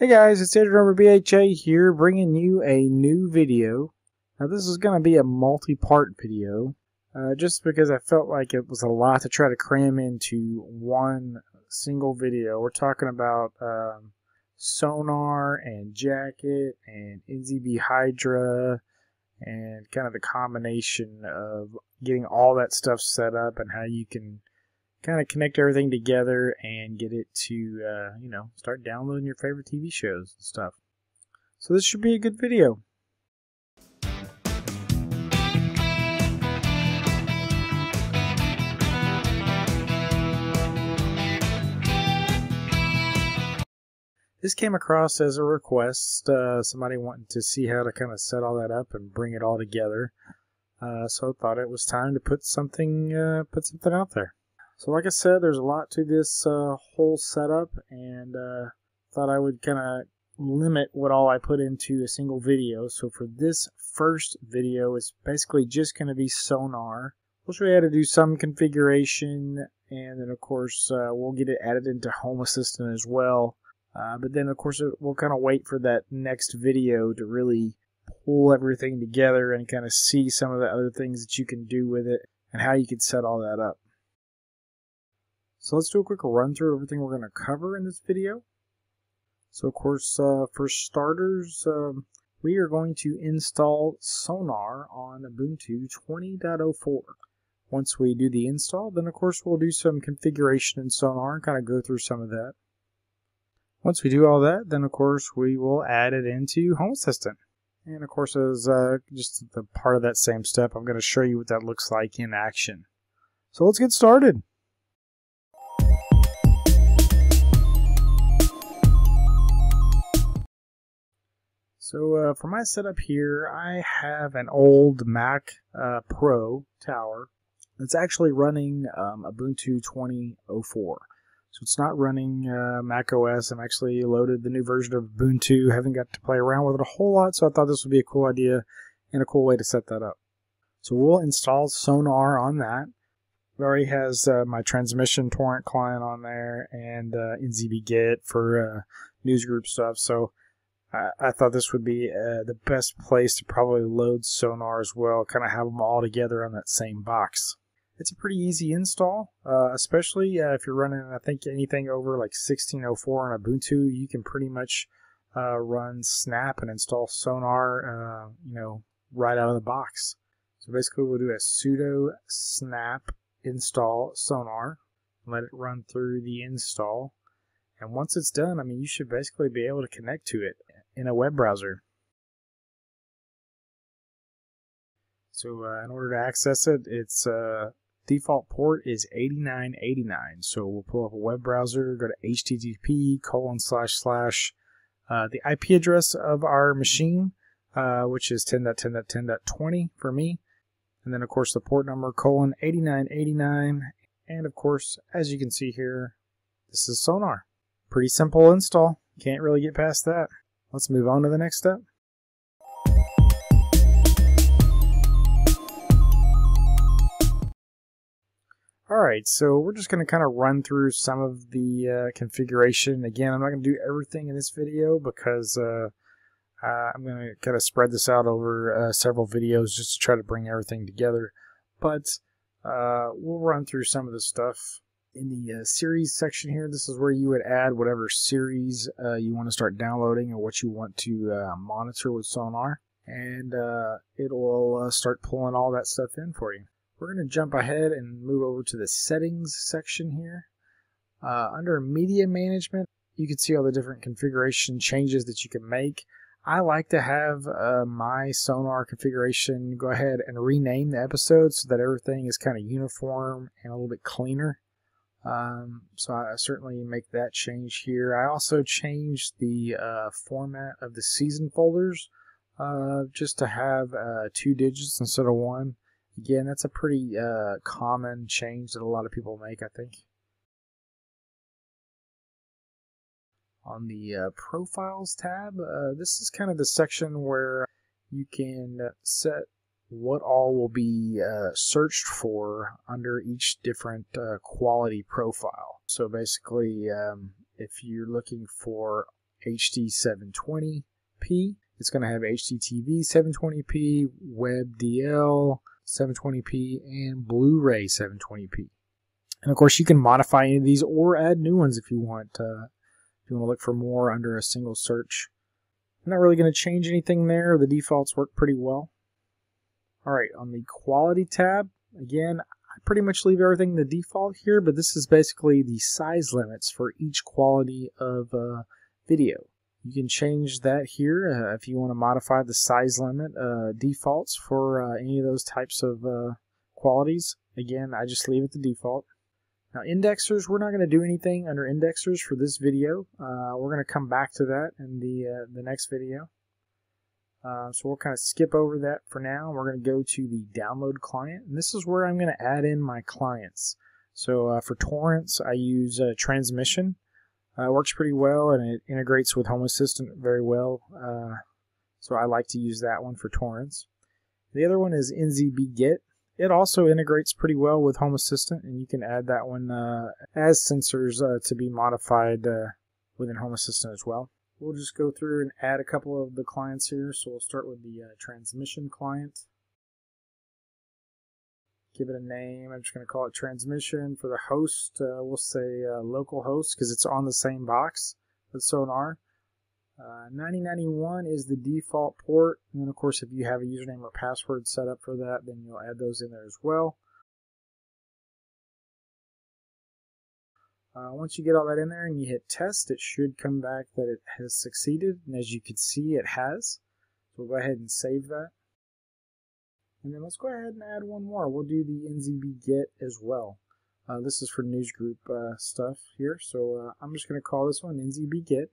Hey guys, it's Edward Rumber BHA here, bringing you a new video. Now this is going to be a multi-part video, just because I felt like it was a lot to try to cram into one single video. We're talking about Sonarr and Jacket and NZB Hydra, and kind of the combination of getting all that stuff set up and how you can kind of connect everything together and get it to, you know, start downloading your favorite TV shows and stuff. So this should be a good video. This came across as a request, somebody wanting to see how to kind of set all that up and bring it all together. So I thought it was time to put something out there. So like I said, there's a lot to this whole setup, and thought I would kind of limit what all I put into a single video. So for this first video, it's basically just going to be Sonarr. We'll show you how to do some configuration, and then of course we'll get it added into Home Assistant as well. But then of course we'll kind of wait for that next video to really pull everything together and kind of see some of the other things that you can do with it and how you can set all that up. So let's do a quick run through everything we're going to cover in this video. So of course, for starters, we are going to install Sonarr on Ubuntu 20.04. Once we do the install, then of course we'll do some configuration in Sonarr and kind of go through some of that. Once we do all that, then of course we will add it into Home Assistant. And of course, as just the part of that same step, I'm going to show you what that looks like in action. So let's get started. So for my setup here, I have an old Mac Pro tower that's actually running Ubuntu 20.04. So it's not running Mac OS. I'm actually loaded the new version of Ubuntu. Haven't got to play around with it a whole lot, so I thought this would be a cool idea and a cool way to set that up. So we'll install Sonarr on that. It already has my Transmission torrent client on there and NZBGet for newsgroup stuff. So I thought this would be the best place to probably load Sonarr as well, kind of have them all together on that same box. It's a pretty easy install, especially if you're running, I think, anything over like 16.04 on Ubuntu. You can pretty much run Snap and install Sonarr, you know, right out of the box. So basically we'll do a sudo snap install Sonarr, let it run through the install. And once it's done, I mean, you should basically be able to connect to it in a web browser. So in order to access it, its default port is 8989. So we'll pull up a web browser, go to http:// the IP address of our machine, which is 10.10.10.20 for me. And then, of course, the port number, :8989. And, of course, as you can see here, this is Sonarr. Pretty simple install. Can't really get past that. Let's move on to the next step. Alright, so we're just going to kind of run through some of the configuration. Again, I'm not going to do everything in this video because I'm going to kind of spread this out over several videos just to try to bring everything together. But we'll run through some of the stuff. In the series section here, this is where you would add whatever series you want to start downloading or what you want to monitor with Sonarr, and it will start pulling all that stuff in for you. We're going to jump ahead and move over to the settings section here. Under media management, you can see all the different configuration changes that you can make. I like to have my Sonarr configuration go ahead and rename the episode so that everything is kind of uniform and a little bit cleaner. So I certainly make that change here. I also changed the format of the season folders just to have 2 digits instead of 1. Again, that's a pretty common change that a lot of people make, I think. On the profiles tab, this is kind of the section where you can set what all will be searched for under each different quality profile. So basically, if you're looking for HD720p. It's going to have HDTV 720p, WebDL 720p, and Blu-ray 720p. And of course, you can modify any of these or add new ones if you want. If you want to look for more under a single search. I'm not really going to change anything there. The defaults work pretty well. All right, on the quality tab, again, I pretty much leave everything the default here, but this is basically the size limits for each quality of video. You can change that here if you want to modify the size limit defaults for any of those types of qualities. Again, I just leave it the default. Now, indexers, we're not going to do anything under indexers for this video. We're going to come back to that in the next video. So we'll kind of skip over that for now. We're going to go to the download client, and this is where I'm going to add in my clients. So for torrents, I use Transmission. It works pretty well, and it integrates with Home Assistant very well. So I like to use that one for torrents. The other one is NZBGet. It also integrates pretty well with Home Assistant, and you can add that one as sensors to be modified within Home Assistant as well. We'll just go through and add a couple of the clients here. So we'll start with the Transmission client. Give it a name. I'm just going to call it Transmission. For the host, we'll say local host because it's on the same box with Sonarr. 9091 is the default port, and then of course if you have a username or password set up for that, then you'll add those in there as well. Once you get all that in there and you hit test, it should come back that it has succeeded, and as you can see it has. So we'll go ahead and save that. And then let's go ahead and add one more. We'll do the NZBGet as well. This is for newsgroup stuff here, so I'm just going to call this one NZBGet.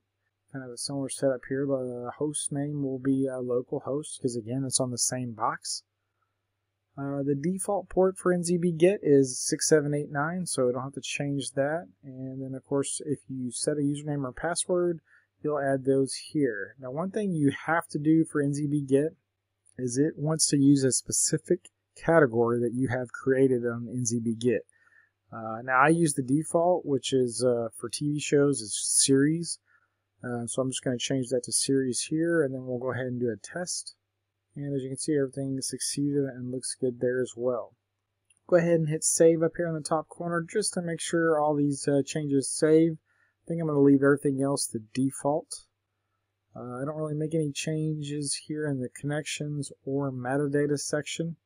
Kind of a similar setup here. The host name will be localhost because again it's on the same box. The default port for NZBGet is 6789, so I don't have to change that. And then of course if you set a username or password, you'll add those here. Now one thing you have to do for NZBGet is it wants to use a specific category that you have created on NZBGet. Now I use the default, which is for TV shows, is series. So I'm just going to change that to series here, and then we'll go ahead and do a test. And as you can see, everything succeeded and looks good there as well. Go ahead and hit save up here in the top corner just to make sure all these changes save. I think I'm going to leave everything else the default. I don't really make any changes here in the connections or metadata section.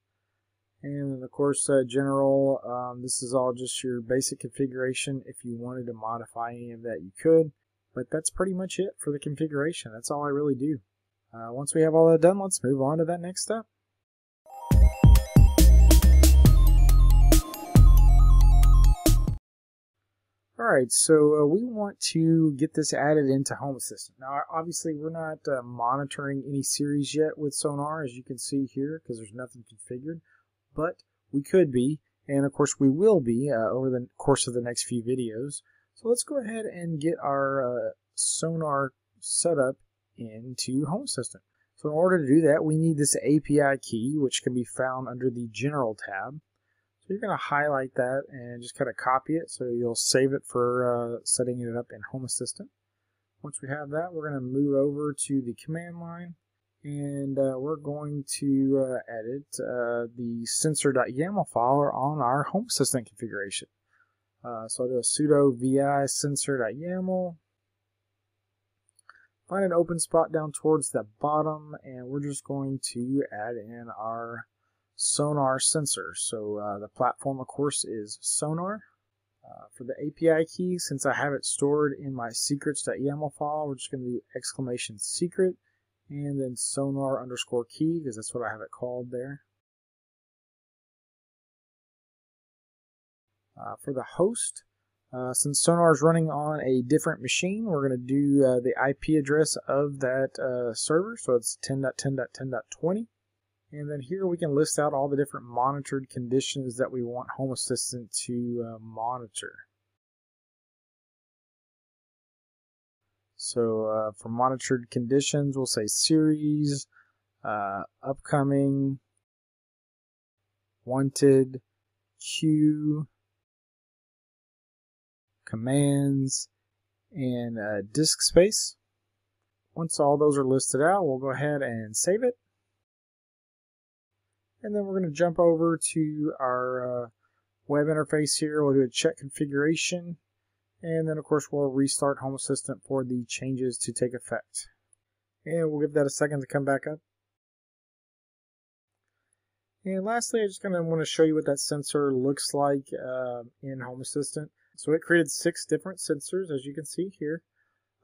And then of course general, this is all just your basic configuration. If you wanted to modify any of that, you could. But that's pretty much it for the configuration. That's all I really do. Once we have all that done, let's move on to that next step. Alright, so we want to get this added into Home Assistant. Now obviously we're not monitoring any series yet with Sonarr, as you can see here, because there's nothing configured. But we could be, and of course we will be over the course of the next few videos. So let's go ahead and get our Sonarr setup into Home Assistant. So in order to do that, we need this API key, which can be found under the General tab. So you're going to highlight that and just kind of copy it, so you'll save it for setting it up in Home Assistant. Once we have that, we're going to move over to the command line, and we're going to edit the sensor.yaml file on our Home Assistant configuration. So I'll do a sudo vi sensor.yaml. Find an open spot down towards the bottom, and we're just going to add in our Sonarr sensor. So the platform, of course, is Sonarr. For the API key, since I have it stored in my secrets.yaml file, we're just going to do exclamation secret, and then Sonarr underscore key, because that's what I have it called there. For the host, since Sonarr is running on a different machine, we're going to do the IP address of that server, so it's 10.10.10.20. And then here we can list out all the different monitored conditions that we want Home Assistant to monitor. So for monitored conditions, we'll say series, upcoming, wanted, queue, commands, and disk space. Once all those are listed out, we'll go ahead and save it. And then we're going to jump over to our web interface here. We'll do a check configuration. And then, of course, we'll restart Home Assistant for the changes to take effect. And we'll give that a second to come back up. And lastly, I'm just going to want to show you what that sensor looks like in Home Assistant. So it created 6 different sensors, as you can see here.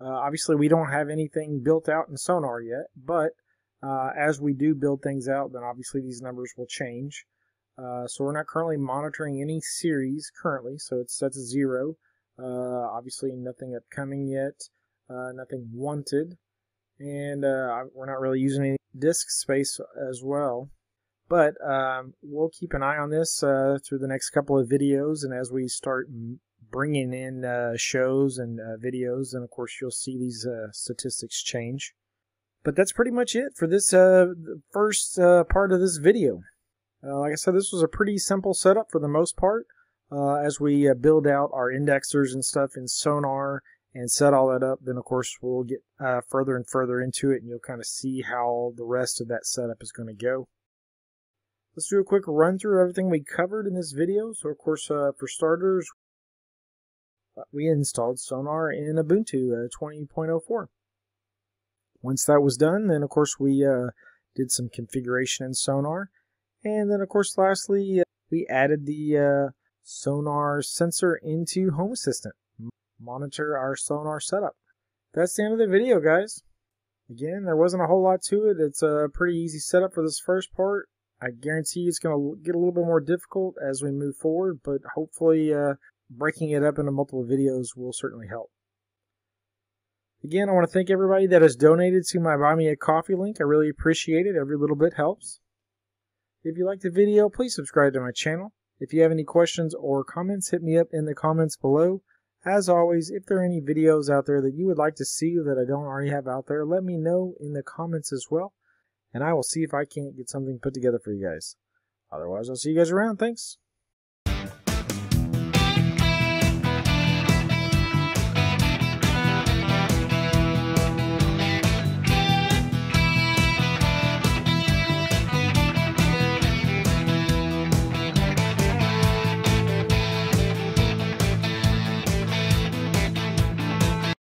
Obviously, we don't have anything built out in Sonarr yet, but as we do build things out, then obviously these numbers will change. So we're not currently monitoring any series currently, so it's set to 0. Obviously, nothing upcoming yet, nothing wanted, and we're not really using any disk space as well. But we'll keep an eye on this through the next couple of videos, and as we start bringing in shows and videos, and of course you'll see these statistics change. But that's pretty much it for this first part of this video. Like I said, this was a pretty simple setup for the most part. As we build out our indexers and stuff in Sonarr and set all that up, then of course we'll get further and further into it, and you'll kind of see how the rest of that setup is going to go. Let's do a quick run through everything we covered in this video. So of course, for starters, we installed Sonarr in Ubuntu 20.04. Once that was done, then of course we did some configuration in Sonarr. And then of course lastly, we added the Sonarr sensor into Home Assistant. Monitor our Sonarr setup. That's the end of the video, guys. Again, there wasn't a whole lot to it. It's a pretty easy setup for this first part. I guarantee it's going to get a little bit more difficult as we move forward, but hopefully breaking it up into multiple videos will certainly help. Again, I want to thank everybody that has donated to my Buy Me a Coffee link. I really appreciate it. Every little bit helps. If you liked the video, please subscribe to my channel. If you have any questions or comments, hit me up in the comments below. As always, if there are any videos out there that you would like to see that I don't already have out there, let me know in the comments as well, and I will see if I can't get something put together for you guys. Otherwise, I'll see you guys around. Thanks.